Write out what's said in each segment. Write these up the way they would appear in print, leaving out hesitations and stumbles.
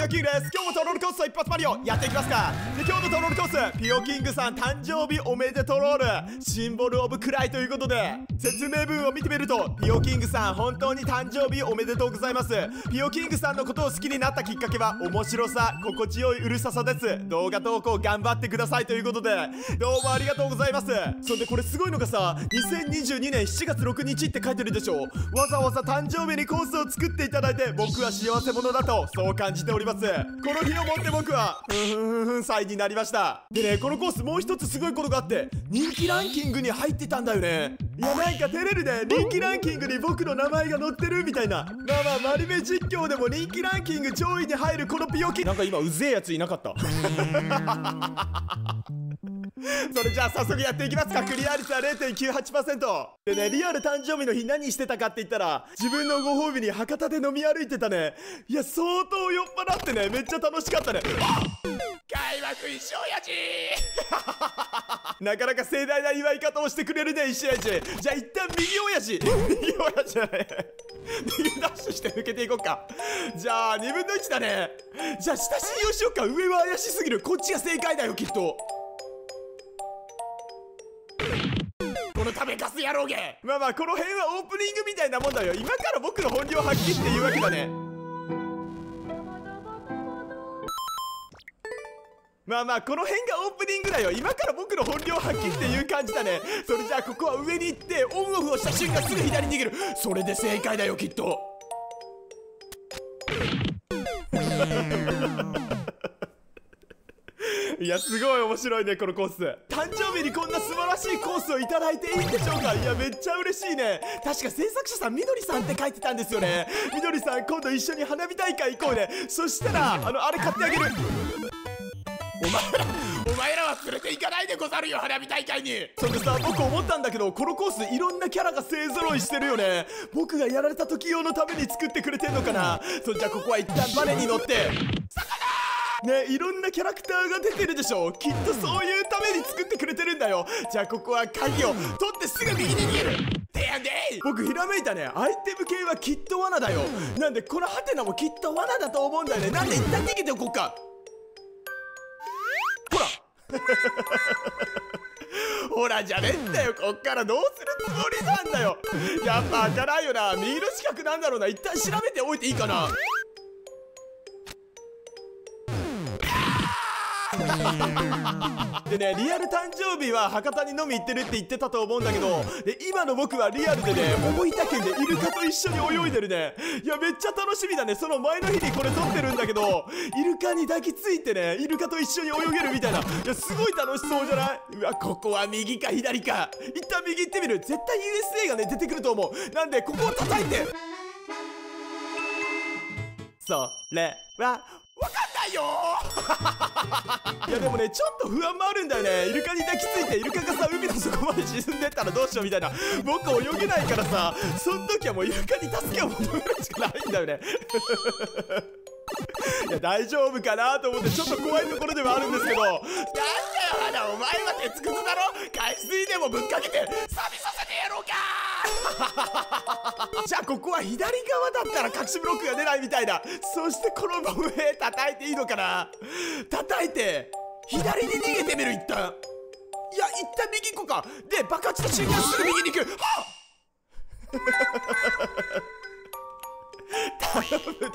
ピオキングです。今日もトロールコースと一発マリオやっていきますか。で、今日のトロールコース、ピオキングさん誕生日おめでとうロール、シンボルオブクライということで、説明文を見てみると、ピオキングさん本当に誕生日おめでとうございます。ピオキングさんのことを好きになったきっかけは面白さ、心地よいうるささです。動画投稿頑張ってくださいということで、どうもありがとうございます。そんでこれすごいのがさ、2022年7月6日って書いてるでしょ。わざわざ誕生日にコースを作っていただいて、僕は幸せ者だとそう感じております。この日をもって僕は歳になりました。でね、このコースもう一つすごいことがあって、人気ランキングに入ってたんだよね。いや、なんか照れるね。人気ランキングに僕の名前が載ってるみたいな。まあまあ、マリメ実況でも人気ランキング上位に入るこのピオキン、なんか今うぜえやついなかったそれじゃあ早速やっていきますか。クリア率は 0.98% でね、リアル誕生日の日何してたかって言ったら、自分のご褒美に博多で飲み歩いてたね。いや、相当酔っ払ってね、めっちゃ楽しかったね。あっ、開幕一生やじーなかなか盛大な祝い方をしてくれるね、一生やじ。じゃあ一旦右親父右親父じゃない右ダッシュして抜けていこうか。じゃあ2分の1だね。じゃあ下信用しようか。上は怪しすぎる。こっちが正解だよ、きっと。この食べかす野郎げ。まあまあ、この辺はオープニングみたいなもんだよ。今から僕の本領発揮っていうわけだね。まあまあ、この辺がオープニングだよ。今から僕の本領発揮っていう感じだね。それじゃあここは上に行ってオンオフをした瞬間すぐ左に逃げる。それで正解だよ、きっといや、すごい面白いね、このコース。誕生日にこんな素晴らしいコースをいただいていいんでしょうか。いや、めっちゃ嬉しいね。確か制作者さん、みどりさんって書いてたんですよね。みどりさん、今度一緒に花火大会行こうね。そしたらあれ買ってあげる。お前らは連れて行かないでござるよ、花火大会に。それでさ、僕思ったんだけど、このコースいろんなキャラが勢ぞろいしてるよね。僕がやられた時用のために作ってくれてんのかな。それじゃあここは一旦バネに乗って魚ね、いろんなキャラクターが出てるでしょ。きっとそういうために作ってくれてるんだよ。じゃあここは鍵を取ってすぐ右に逃げる。僕ひらめいたね。アイテム系はきっと罠だよ。なんでこのハテナもきっと罠だと思うんだよね。なんで一旦逃げておこうか。ほらじゃねえんだよ。こっからどうするつもりなんだよ。やっぱ開かないよな。右の近くなんだろうな。一旦調べておいていいかな。でね、リアル誕生日は博多に飲み行ってるって言ってたと思うんだけど、で今の僕はリアルでね、大分県でイルカと一緒に泳いでるね。いや、めっちゃ楽しみだね。その前の日にこれ撮ってるんだけど、イルカに抱きついてね、イルカと一緒に泳げるみたいな。いや、すごい楽しそうじゃない。うわ、ここは右か左か。一旦右行ってみる。絶対 USA がね出てくると思う。なんでここを叩いて、それはわかんないよーいや、でもね、ちょっと不安もあるんだよね。イルカに抱きついて、イルカがさ、海の底まで沈んでったらどうしようみたいな。僕泳げないからさ、そん時はもうイルカに助けを求めるしかないんだよねいや、大丈夫かなと思ってちょっと怖いところではあるんですけど、なんだよ花、お前は鉄くずだろ。海水でもぶっかけて錆びさせてやろうかじゃあここは左側だったら隠しブロックが出ないみたいだ。そしてこの上叩いていいのかな。叩いて左に逃げてみる。一旦、いや、一旦右行こうか。で爆発した瞬間すぐ右に行く。はっ頼むって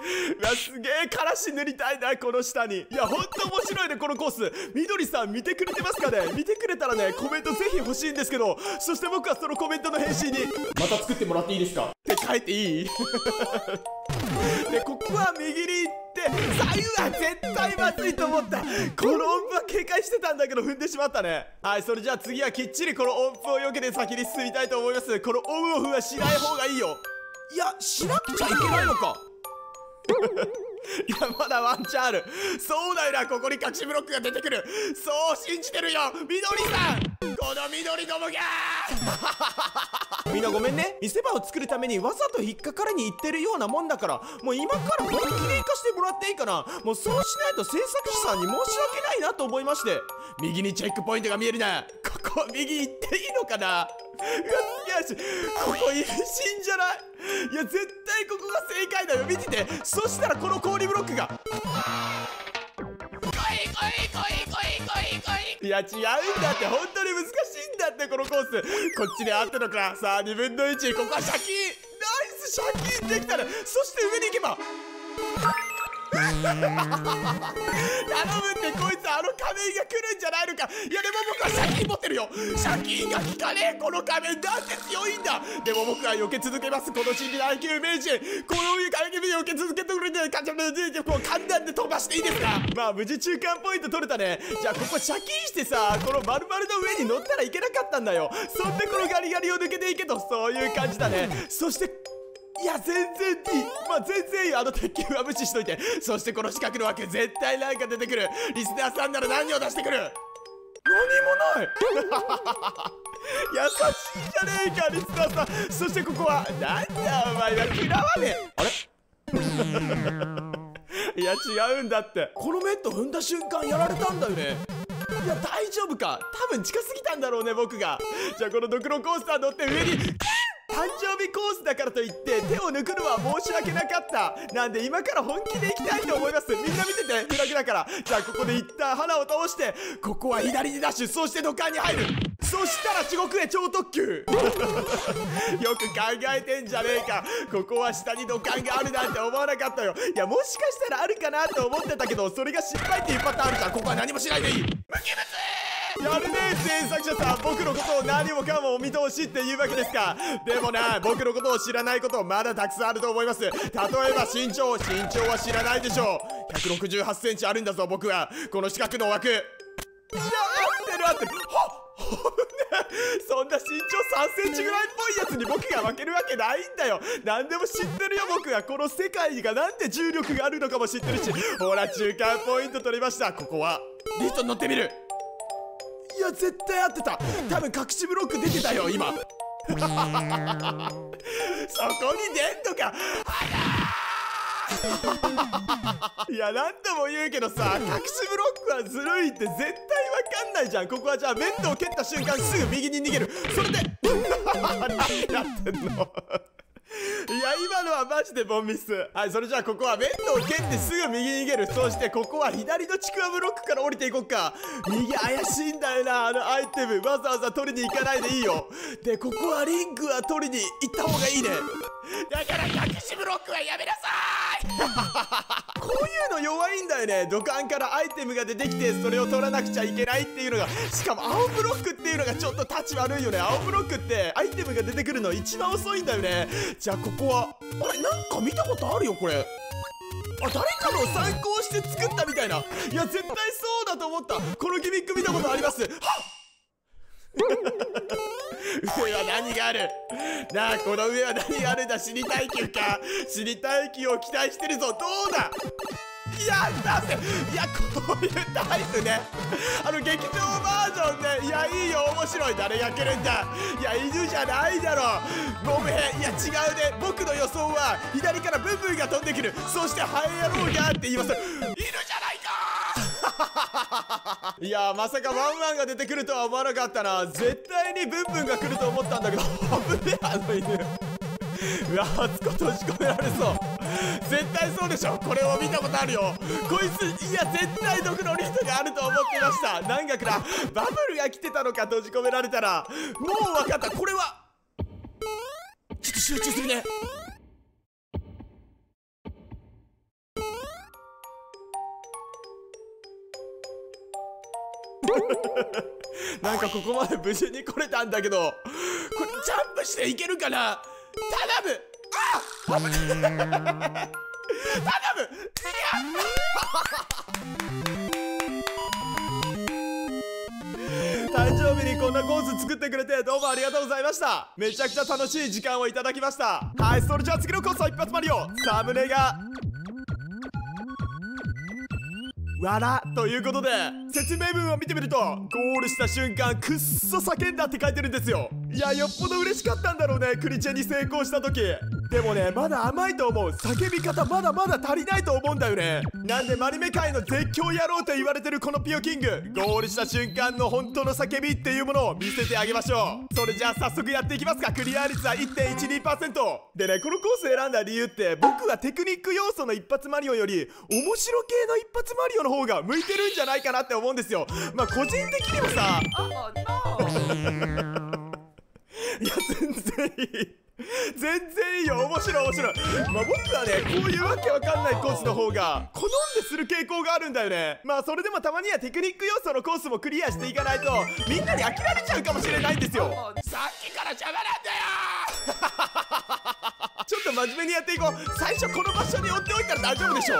うわ、すげえからし塗りたいな、この下に。いや、ほんと面白いね、このコース。みどりさん見てくれてますかね。見てくれたらね、コメントぜひ欲しいんですけど、そして僕はそのコメントの返信にまた作ってもらっていいですかって書いていいで、ここは右に行って左右は絶対まずいと思った。この音符は警戒してたんだけど踏んでしまったね。はい、それじゃあ次はきっちりこの音符を避けて先に進みたいと思います。このオンオフはしない方がいいよ。いや、しなくちゃいけないのかいや、まだワンチャンある。そうだよな、ここに隠しブロックが出てくる。そう信じてるよ、みどりさん。この緑どもがみんなごめんね。見せ場を作るためにわざと引っかかりに行ってるようなもんだから、もう今から本気で生かしてもらっていいかな。もうそうしないと制作者さんに申し訳ないなと思いまして。右にチェックポイントが見えるな。ここ右行っていいのかな。よし、ここいるんじゃない。いや絶対ここが正解だよ。見てて。そしたらこの氷ブロックがいや違うんだって。本当に難しいんだって、このコース。こっちで合ったのか。さあ2分の1。ここはシャキーン。ナイス、シャキーンできたね。そして上に行けば頼むって、こいつあの仮面が来るんじゃないのか。いやでも僕は借金持ってるよ。借金が効かねえ。この仮面なんて強いんだ。でも僕は避け続けます。この心理耐久名人、この上から避け続けてくれて、もう簡単で飛ばしていいですか。まあ無事中間ポイント取れたね。じゃあここ借金してさ、この丸々の上に乗ったらいけなかったんだよ。そんでこのガリガリを抜けていけと、そういう感じだね。そしていや全然いい。まあ全然いい。あの鉄球は無視しといて。そしてこの四角の枠、絶対なんか出てくる。リスナーさんなら何を出してくる。何もない優しいじゃねえかリスナーさん。そしてここはなんだお前は嫌わねえ。あれいや違うんだって。このメット踏んだ瞬間やられたんだよね。いや大丈夫か。多分近すぎたんだろうね僕が。じゃあこのドクロコースター乗って上に誕生日コースだからといって手を抜くのは申し訳なかった。なんで今から本気でいきたいと思います。みんな見てて、フラグだから。じゃあここで一旦花を倒して、ここは左にダッシュ、そして土管に入る。そしたら地獄へ超特急よく考えてんじゃねえか。ここは下に土管があるなんて思わなかったよ。いやもしかしたらあるかなと思ってたけど、それが失敗っていうパターンあるじゃん。ここは何もしないでいい。無機物やるね制作者さん。僕のことを何もかもお見通しっていうわけですか。でもな、僕のことを知らないことまだたくさんあると思います。例えば身長は知らないでしょう。168センチあるんだぞ僕は。この四角の枠。いや合ってる合ってる。そんな身長3センチぐらいっぽいやつに僕が負けるわけないんだよ。何でも知ってるよ僕は。この世界がなんて重力があるのかも知ってるし。ほら中間ポイント取りました。ここはリフトに乗ってみる。いや絶対合ってた。多分隠しブロック出てたよ今そこに出んのかいや何度も言うけどさ、隠しブロックはずるいって絶対わかんないじゃん。ここはじゃあメットを蹴った瞬間すぐ右に逃げる。それで何やってんのいや今のはマジでボンミス。はい、それじゃあここはベッドを蹴ってすぐ右に逃げる。そしてここは左のちくわブロックから降りていこっか。右怪しいんだよな。あのアイテムわざわざ取りに行かないでいいよ。でここはリンクは取りに行った方がいいね。だから隠しブロックはやめなさーいこういうの弱いんだよね。土管からアイテムが出てきて、それを取らなくちゃいけないっていうのが、しかも青ブロックっていうのがちょっとタチ悪いよね。青ブロックってアイテムが出てくるの一番遅いんだよね。じゃあここはあれ、なんか見たことあるよこれ。あ、誰かのを参考して作ったみたいな。いや絶対そうだと思った。このギミック見たことあります。はっ上は何があるなあ。この上は何があるんだ。死に耐久か。死に耐久を期待してるぞ。どうだ。いやだっていやこういうタイプねあの劇場バージョンね。いやいいよ面白い。誰が来るんだ。いや犬じゃないだろう。ごめん。いや違うね。僕の予想は左からブンブンが飛んでくる。そしてハエ野郎がって言います。犬じゃないかーいやまさかワンワンが出てくるとは思わなかったな。絶対にブンブンが来ると思ったんだけど危ねえあの犬うわあつこ閉じ込められそう。絶対そうでしょ。これを見たことあるよこいつ。いや絶対毒のリフトがあると思ってました。何がくらバブルが来てたのか。閉じ込められたらもう分かった。これはちょっと集中するね。なんかここまで無事に来れたんだけど、これジャンプしていけるかな。頼む。あっ頼む誕生日にこんなコース作ってくれてどうもありがとうございました。めちゃくちゃ楽しい時間をいただきました。はい、それじゃあ次のコースは一発マリオ。サムネがわらということで、説明文を見てみるとゴールした瞬間くっそ叫んだって書いてるんですよ。いやよっぽど嬉しかったんだろうね。クリチェに成功した時。でもね、まだ甘いと思う。叫び方まだまだ足りないと思うんだよね。なんでマリメ界の絶叫野郎と言われてるこのピヨキング、ゴールした瞬間の本当の叫びっていうものを見せてあげましょう。それじゃあ早速やっていきますか。クリア率は 1.12% でね、このコース選んだ理由って、僕はテクニック要素の一発マリオより面白系の一発マリオの方が向いてるんじゃないかなって思うんですよ。まあ個人的にもさ、いや全然いい全然いいよ、面白い面白い。まあ僕はね、こういうわけわかんないコースの方が好んでする傾向があるんだよね。まあそれでもたまにはテクニック要素のコースもクリアしていかないと、みんなに飽きられちゃうかもしれないんですよ。さっきから邪魔なんだよちょっと真面目にやっていこう。最初この場所に追っておいたら大丈夫でしょ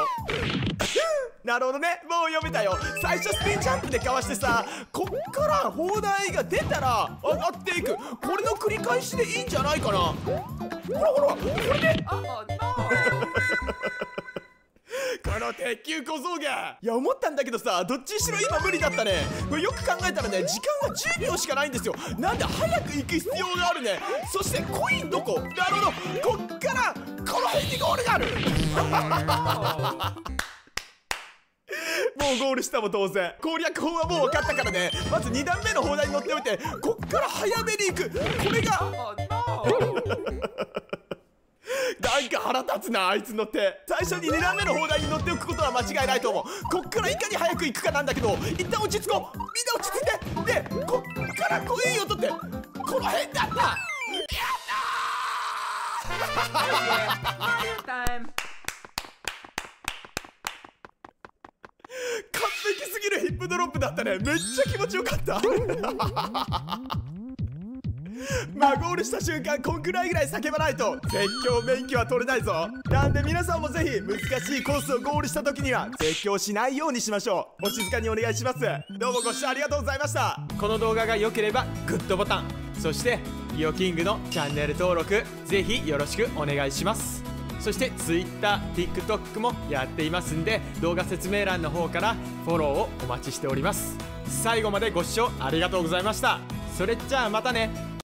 なるほどね、もう読めたよ。最初スピンジャンプでかわしてさ、こっから砲台が出たら上がっていく。これの繰り返しでいいんじゃないかな。ほらほら、これでこの鉄球小僧が、いや思ったんだけどさ、どっちにしろ今無理だったね。これよく考えたらね、時間は10秒しかないんですよ。なんで早く行く必要があるね。そしてコインどこ、なるほど、こっからこの辺にゴールがあるもうゴールしたも当然。攻略法はもう分かったからね、まず2段目の砲台に乗っておいて、こっから早めに行く。これがなんか腹立つな、あいつの手。最初に2段目の砲台に乗っておくことは間違いないと思う。こっからいかに早く行くかなんだけど、一旦落ち着こう、みんな落ち着いて。でこっからコインを取って、この辺だった。やったー完璧すぎるヒップドロップだったね。めっちゃ気持ちよかったまあゴールした瞬間こんくらいぐらい叫ばないと絶叫免許は取れないぞ。なんで皆さんもぜひ難しいコースをゴールした時には絶叫しないようにしましょう。お静かにお願いします。どうもご視聴ありがとうございました。この動画が良ければグッドボタン、そしてピヨキングのチャンネル登録ぜひよろしくお願いします。そして Twitter、TikTok もやっていますんで、動画説明欄の方からフォローをお待ちしております。最後までご視聴ありがとうございました。それじゃあまたね。